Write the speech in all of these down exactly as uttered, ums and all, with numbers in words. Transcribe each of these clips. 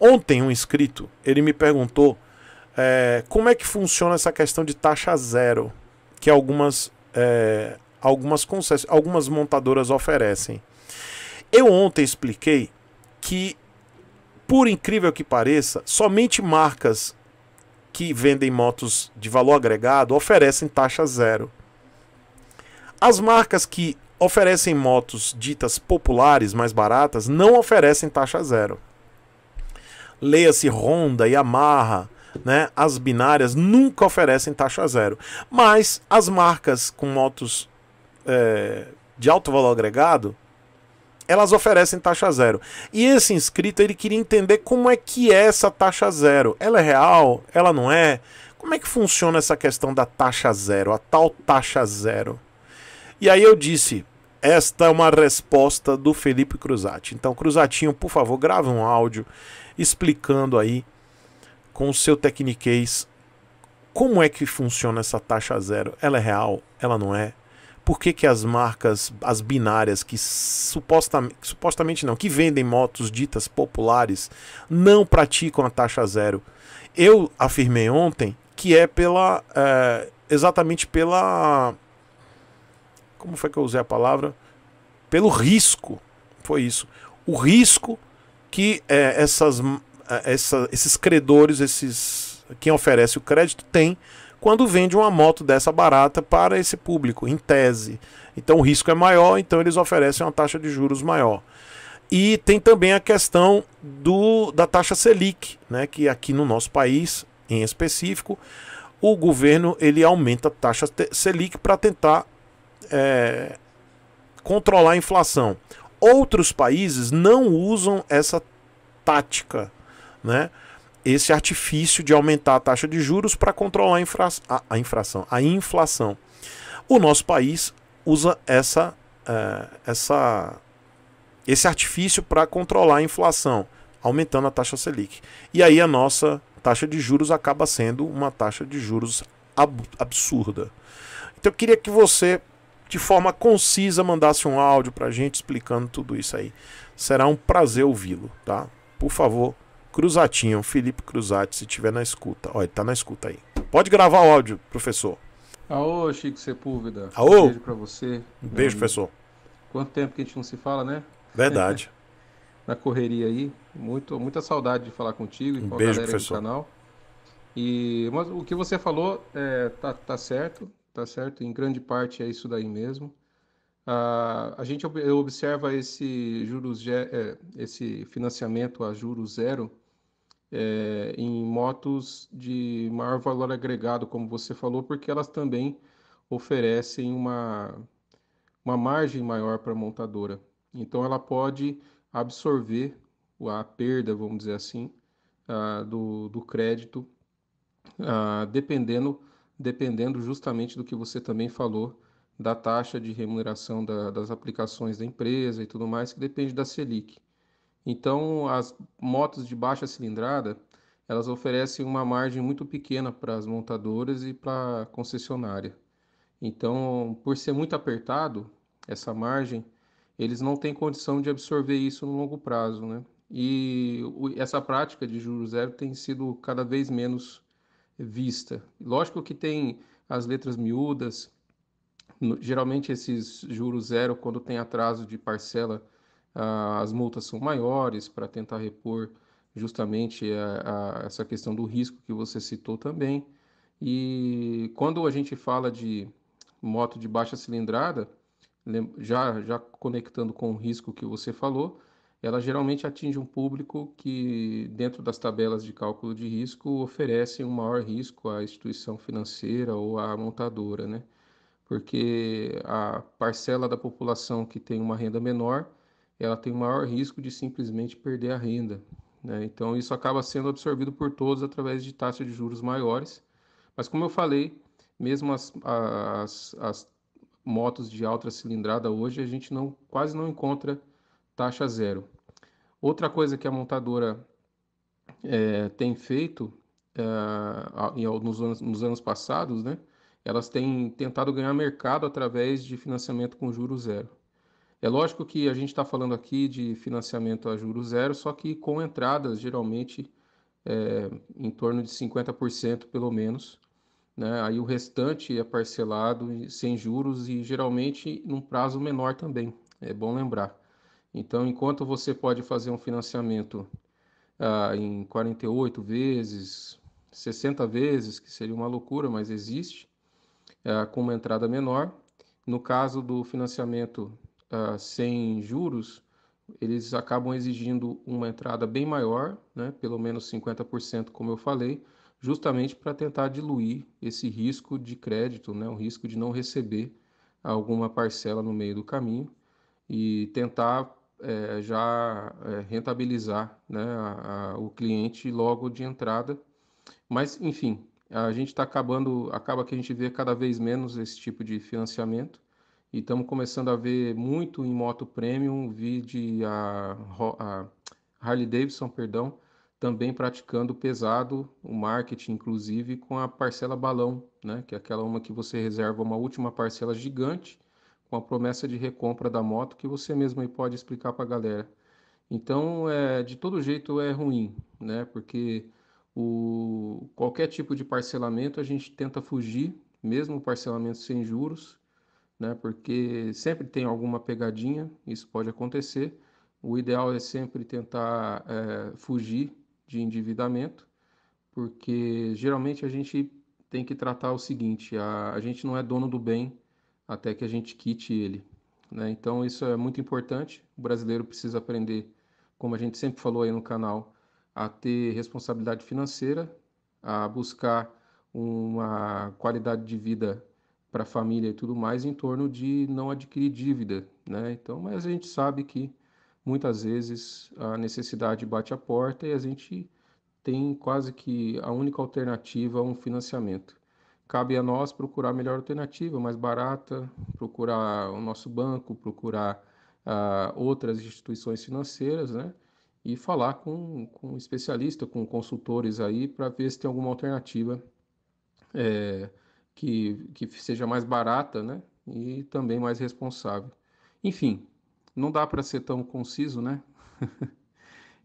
Ontem um inscrito, ele me perguntou é, como é que funciona essa questão de taxa zero que algumas, é, algumas, concess... algumas montadoras oferecem. Eu ontem expliquei que, por incrível que pareça, somente marcas que vendem motos de valor agregado oferecem taxa zero. As marcas que oferecem motos ditas populares, mais baratas, não oferecem taxa zero. Leia-se Honda, Yamaha, né? As binárias nunca oferecem taxa zero. Mas as marcas com motos é, de alto valor agregado, elas oferecem taxa zero. E esse inscrito, ele queria entender como é que é essa taxa zero. Ela é real? Ela não é? Como é que funciona essa questão da taxa zero, a tal taxa zero? E aí eu disse, esta é uma resposta do Felipe Cruzat. Então, Cruzatinho, por favor, grave um áudio explicando aí com o seu tecniquez como é que funciona essa taxa zero. Ela é real? Ela não é? Por que que as marcas, as binárias que supostamente, supostamente não, que vendem motos ditas populares não praticam a taxa zero? Eu afirmei ontem que é pela, é, exatamente pela... Como foi que eu usei a palavra? Pelo risco. Foi isso. O risco que é, essas, essa, esses credores, esses, quem oferece o crédito, tem quando vende uma moto dessa barata para esse público, em tese. Então o risco é maior, então eles oferecem uma taxa de juros maior. E tem também a questão do, da taxa Selic, né, que aqui no nosso país, em específico, o governo ele aumenta a taxa Selic para tentar É, controlar a inflação. Outros países não usam essa tática, né? Esse artifício de aumentar a taxa de juros para controlar a, infra a, a, infração, a inflação. O nosso país usa essa, é, essa, esse artifício para controlar a inflação, aumentando a taxa Selic. E aí a nossa taxa de juros acaba sendo uma taxa de juros ab absurda. Então eu queria que você, de forma concisa, mandasse um áudio pra gente explicando tudo isso aí. Será um prazer ouvi-lo, tá? Por favor, Cruzatinho, Felipe Cruzat, se tiver na escuta. Olha, tá na escuta aí. Pode gravar o áudio, professor. Aô, Chico Sepúlveda. Aô. Um beijo pra você. Um beijo, professor. Quanto tempo que a gente não se fala, né? Verdade. Na correria aí. Muito, muita saudade de falar contigo e um com a beijo, galera professor. Do canal. E, mas o que você falou é, tá, tá certo. Tá certo? Em grande parte é isso daí mesmo. Ah, a gente eu observa esse, juros, esse financiamento a juros zero é, em motos de maior valor agregado, como você falou, porque elas também oferecem uma, uma margem maior para a montadora. Então ela pode absorver a perda, vamos dizer assim, ah, do, do crédito, ah, dependendo... dependendo justamente do que você também falou, da taxa de remuneração da, das aplicações da empresa e tudo mais, que depende da Selic. Então, as motos de baixa cilindrada, elas oferecem uma margem muito pequena para as montadoras e para a concessionária. Então, por ser muito apertado, essa margem, eles não têm condição de absorver isso no longo prazo, né? E essa prática de juros zero tem sido cada vez menos vista. Lógico que tem as letras miúdas, no, geralmente esses juros zero, quando tem atraso de parcela, ah, as multas são maiores para tentar repor justamente a, a, essa questão do risco que você citou também. E quando a gente fala de moto de baixa cilindrada, já, já conectando com o risco que você falou, ela geralmente atinge um público que, dentro das tabelas de cálculo de risco, oferece um maior risco à instituição financeira ou à montadora, né? Porque a parcela da população que tem uma renda menor, ela tem o maior risco de simplesmente perder a renda, né? Então, isso acaba sendo absorvido por todos através de taxas de juros maiores. Mas, como eu falei, mesmo as, as, as motos de alta cilindrada hoje, a gente não, quase não encontra taxa zero. Outra coisa que a montadora é, tem feito é, nos, anos, nos anos passados, né, elas têm tentado ganhar mercado através de financiamento com juros zero. É lógico que a gente está falando aqui de financiamento a juros zero, só que com entradas geralmente é, em torno de cinquenta por cento pelo menos, né? Aí o restante é parcelado sem juros e geralmente num prazo menor também, é bom lembrar. Então, enquanto você pode fazer um financiamento ah, em quarenta e oito vezes, sessenta vezes, que seria uma loucura, mas existe, ah, com uma entrada menor, no caso do financiamento ah, sem juros, eles acabam exigindo uma entrada bem maior, né, pelo menos cinquenta por cento, como eu falei, justamente para tentar diluir esse risco de crédito, né, o risco de não receber alguma parcela no meio do caminho e tentar é, já é, rentabilizar, né, a, a, o cliente logo de entrada. Mas, enfim, a gente está acabando, acaba que a gente vê cada vez menos esse tipo de financiamento e estamos começando a ver muito em moto premium, vide a, a Harley Davidson, perdão, também praticando pesado o marketing, inclusive com a parcela balão, né, que é aquela uma que você reserva uma última parcela gigante com a promessa de recompra da moto, que você mesmo aí pode explicar para a galera. Então, é, de todo jeito é ruim, né? Porque o, qualquer tipo de parcelamento a gente tenta fugir, mesmo o parcelamento sem juros, né? Porque sempre tem alguma pegadinha, isso pode acontecer. O ideal é sempre tentar é, fugir de endividamento, porque geralmente a gente tem que tratar o seguinte, a, a gente não é dono do bem até que a gente quite ele, né? Então isso é muito importante, o brasileiro precisa aprender, como a gente sempre falou aí no canal, a ter responsabilidade financeira, a buscar uma qualidade de vida para a família e tudo mais em torno de não adquirir dívida, né? Então, mas a gente sabe que muitas vezes a necessidade bate a porta e a gente tem quase que a única alternativa a um financiamento. Cabe a nós procurar a melhor alternativa, mais barata, procurar o nosso banco, procurar uh, outras instituições financeiras, né? E falar com, com especialista, com consultores aí, para ver se tem alguma alternativa é, que, que seja mais barata, né? E também mais responsável. Enfim, não dá para ser tão conciso, né?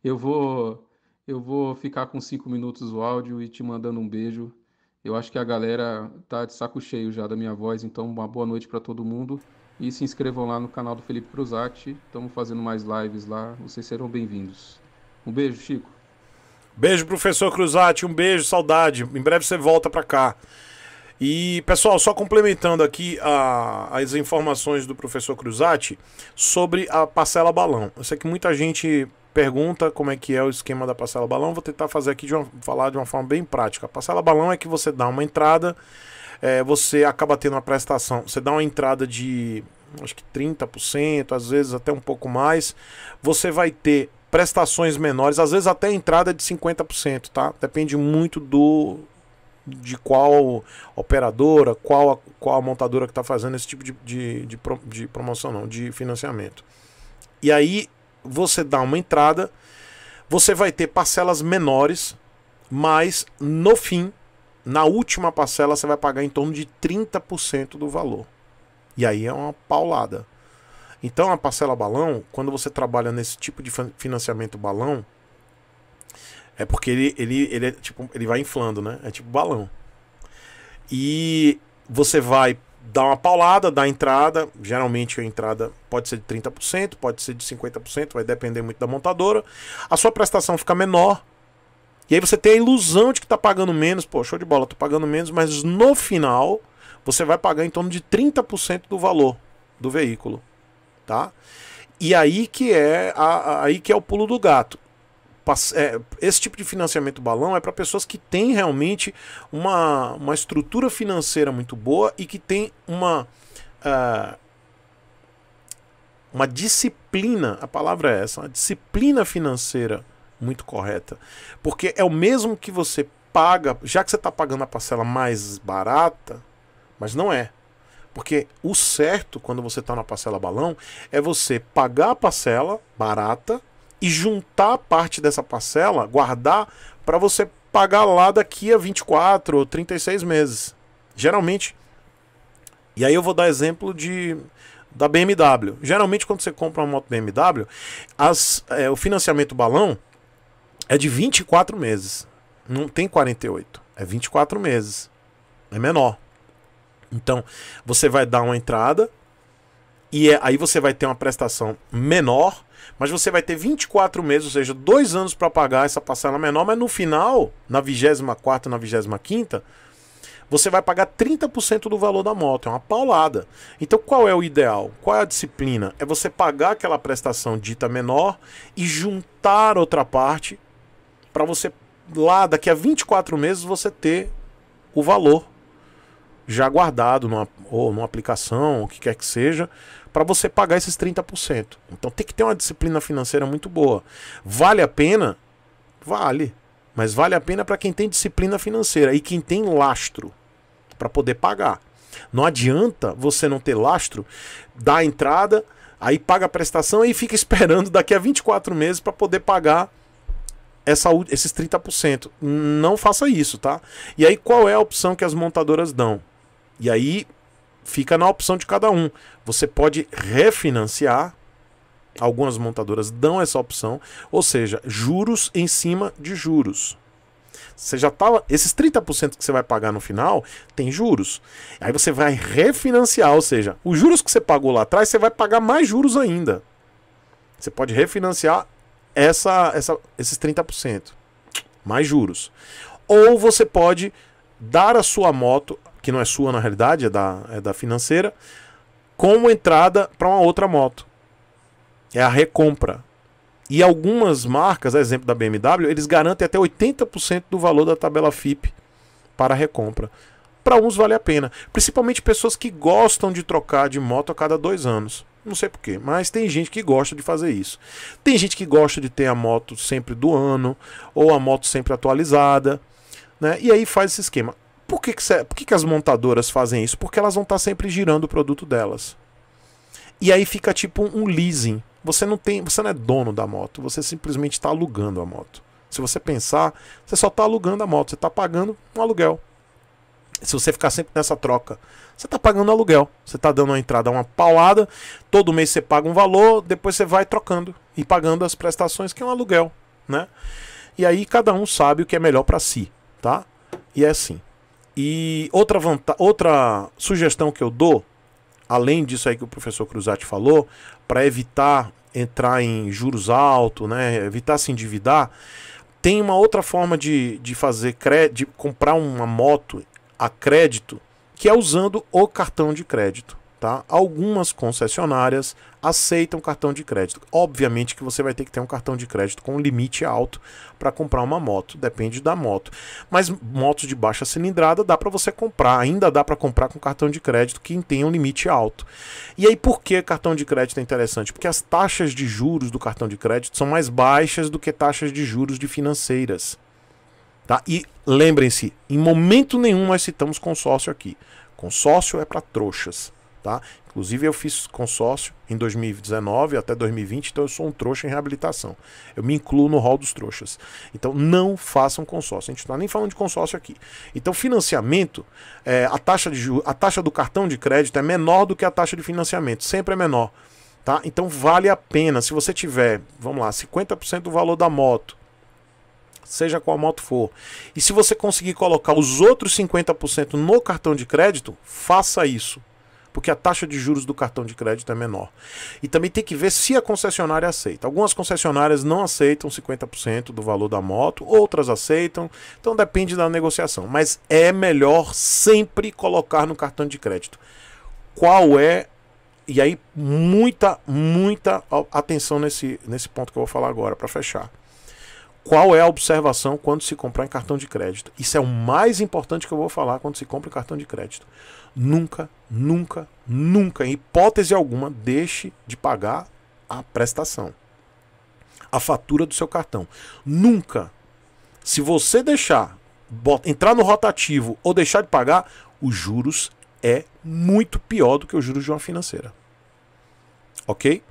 eu, vou, eu vou ficar com cinco minutos o áudio e te mandando um beijo. Eu acho que a galera tá de saco cheio já da minha voz, então uma boa noite para todo mundo. E se inscrevam lá no canal do Felipe Cruzat, estamos fazendo mais lives lá, vocês serão bem-vindos. Um beijo, Chico. Beijo, professor Cruzat, um beijo, saudade. Em breve você volta para cá. E, pessoal, só complementando aqui a, as informações do professor Cruzat sobre a parcela balão. Eu sei que muita gente pergunta como é que é o esquema da parcela balão. Vou tentar fazer aqui de uma, falar de uma forma bem prática. A parcela balão é que você dá uma entrada, é, você acaba tendo uma prestação, você dá uma entrada de acho que trinta por cento, às vezes até um pouco mais, você vai ter prestações menores, às vezes até a entrada de cinquenta por cento, tá? Depende muito do de qual operadora, qual a, qual a montadora que está fazendo esse tipo de, de, de, pro, de promoção, não, de financiamento. E aí você dá uma entrada, você vai ter parcelas menores, mas no fim, na última parcela, você vai pagar em torno de trinta por cento do valor. E aí é uma paulada. Então a parcela balão, quando você trabalha nesse tipo de financiamento balão, é porque ele, ele, ele, é tipo, ele vai inflando, né? É tipo balão. E você vai dá uma paulada, dá entrada, geralmente a entrada pode ser de trinta por cento, pode ser de cinquenta por cento, vai depender muito da montadora, a sua prestação fica menor, e aí você tem a ilusão de que está pagando menos, pô, show de bola, estou pagando menos, mas no final você vai pagar em torno de trinta por cento do valor do veículo, tá? E aí que é, a, a, aí que é o pulo do gato. Esse tipo de financiamento balão é para pessoas que têm realmente uma, uma estrutura financeira muito boa e que tem uma, uh, uma disciplina, a palavra é essa, uma disciplina financeira muito correta. Porque é o mesmo que você paga, já que você está pagando a parcela mais barata, mas não é. Porque o certo, quando você está na parcela balão, é você pagar a parcela barata e juntar parte dessa parcela, guardar, para você pagar lá daqui a vinte e quatro ou trinta e seis meses. Geralmente. E aí eu vou dar exemplo de, da B M W. Geralmente, quando você compra uma moto B M W, as, é, o financiamento balão é de vinte e quatro meses. Não tem quarenta e oito, é vinte e quatro meses. É menor. Então, você vai dar uma entrada e é, aí você vai ter uma prestação menor, mas você vai ter vinte e quatro meses, ou seja, dois anos para pagar essa parcela menor, mas no final, na vigésima quarta, na vigésima quinta, você vai pagar trinta por cento do valor da moto, é uma paulada. Então qual é o ideal? Qual é a disciplina? É você pagar aquela prestação dita menor e juntar outra parte para você, lá daqui a vinte e quatro meses, você ter o valor já guardado numa, ou numa aplicação, o que quer que seja, para você pagar esses trinta por cento. Então tem que ter uma disciplina financeira muito boa. Vale a pena? Vale. Mas vale a pena para quem tem disciplina financeira e quem tem lastro para poder pagar. Não adianta você não ter lastro, dar a entrada, aí paga a prestação e fica esperando daqui a vinte e quatro meses para poder pagar essa, esses trinta por cento. Não faça isso, tá? E aí qual é a opção que as montadoras dão? E aí fica na opção de cada um. Você pode refinanciar. Algumas montadoras dão essa opção, ou seja, juros em cima de juros. Você já tava, esses trinta por cento que você vai pagar no final, tem juros. Aí você vai refinanciar, ou seja, os juros que você pagou lá atrás, você vai pagar mais juros ainda. Você pode refinanciar essa, essa, esses trinta por cento, mais juros. Ou você pode dar a sua moto, que não é sua na realidade, é da, é da financeira, como entrada para uma outra moto. É a recompra. E algumas marcas, a exemplo da B M W, eles garantem até oitenta por cento do valor da tabela FIPE para a recompra. Para uns vale a pena. Principalmente pessoas que gostam de trocar de moto a cada dois anos. Não sei porquê, mas tem gente que gosta de fazer isso. Tem gente que gosta de ter a moto sempre do ano, ou a moto sempre atualizada, né? E aí faz esse esquema. Por que, que, cê, por que, que as montadoras fazem isso? Porque elas vão estar sempre girando o produto delas. E aí fica tipo um leasing. Você não tem, você não é dono da moto, você simplesmente está alugando a moto. Se você pensar, você só está alugando a moto, você está pagando um aluguel. Se você ficar sempre nessa troca, você está pagando aluguel. Você está dando uma entrada, uma paulada, todo mês você paga um valor, depois você vai trocando e pagando as prestações, que é um aluguel, né? E aí cada um sabe o que é melhor para si, tá? E é assim. E outra, outra sugestão que eu dou, além disso aí que o professor Cruzat falou, para evitar entrar em juros altos, né, evitar se endividar, tem uma outra forma de, de fazer crédito, de comprar uma moto a crédito, que é usando o cartão de crédito. Tá? Algumas concessionárias aceitam cartão de crédito. Obviamente que você vai ter que ter um cartão de crédito com um limite alto para comprar uma moto, depende da moto. Mas motos de baixa cilindrada dá para você comprar, ainda dá para comprar com cartão de crédito que tem um limite alto. E aí por que cartão de crédito é interessante? Porque as taxas de juros do cartão de crédito são mais baixas do que taxas de juros de financeiras. Tá? E lembrem-se, em momento nenhum nós citamos consórcio aqui. Consórcio é para trouxas. Tá? Inclusive eu fiz consórcio em dois mil e dezenove até dois mil e vinte, então eu sou um trouxa em reabilitação. Eu me incluo no rol dos trouxas. Então não façam consórcio, a gente não está nem falando de consórcio aqui. Então financiamento, é, a, taxa de, a taxa do cartão de crédito é menor do que a taxa de financiamento, sempre é menor. Tá? Então vale a pena, se você tiver, vamos lá, cinquenta por cento do valor da moto, seja qual moto for, e se você conseguir colocar os outros cinquenta por cento no cartão de crédito, faça isso. Porque a taxa de juros do cartão de crédito é menor. E também tem que ver se a concessionária aceita. Algumas concessionárias não aceitam cinquenta por cento do valor da moto, outras aceitam, então depende da negociação. Mas é melhor sempre colocar no cartão de crédito. Qual é? E aí muita, muita atenção nesse, nesse ponto que eu vou falar agora, para fechar. Qual é a observação quando se comprar em cartão de crédito? Isso é o mais importante que eu vou falar quando se compra em cartão de crédito. Nunca, nunca, nunca, em hipótese alguma, deixe de pagar a prestação, a fatura do seu cartão. Nunca. Se você deixar, bota, entrar no rotativo ou deixar de pagar, os juros é muito pior do que os juros de uma financeira. Ok?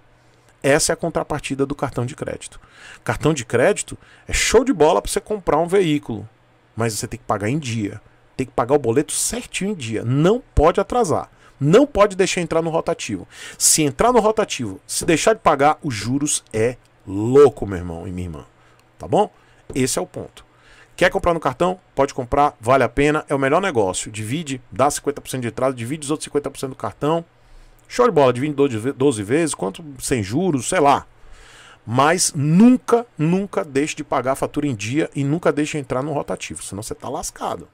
Essa é a contrapartida do cartão de crédito. Cartão de crédito é show de bola para você comprar um veículo, mas você tem que pagar em dia. Tem que pagar o boleto certinho em dia, não pode atrasar. não pode deixar entrar no rotativo. Se entrar no rotativo, se deixar de pagar, os juros é louco, meu irmão e minha irmã. Tá bom? Esse é o ponto. Quer comprar no cartão? Pode comprar, vale a pena, é o melhor negócio. Divide, dá cinquenta por cento de entrada, divide os outros cinquenta por cento do cartão. Show de bola, divide doze vezes, quanto sem juros, sei lá. Mas nunca, nunca deixe de pagar a fatura em dia e nunca deixe entrar no rotativo, senão você tá lascado.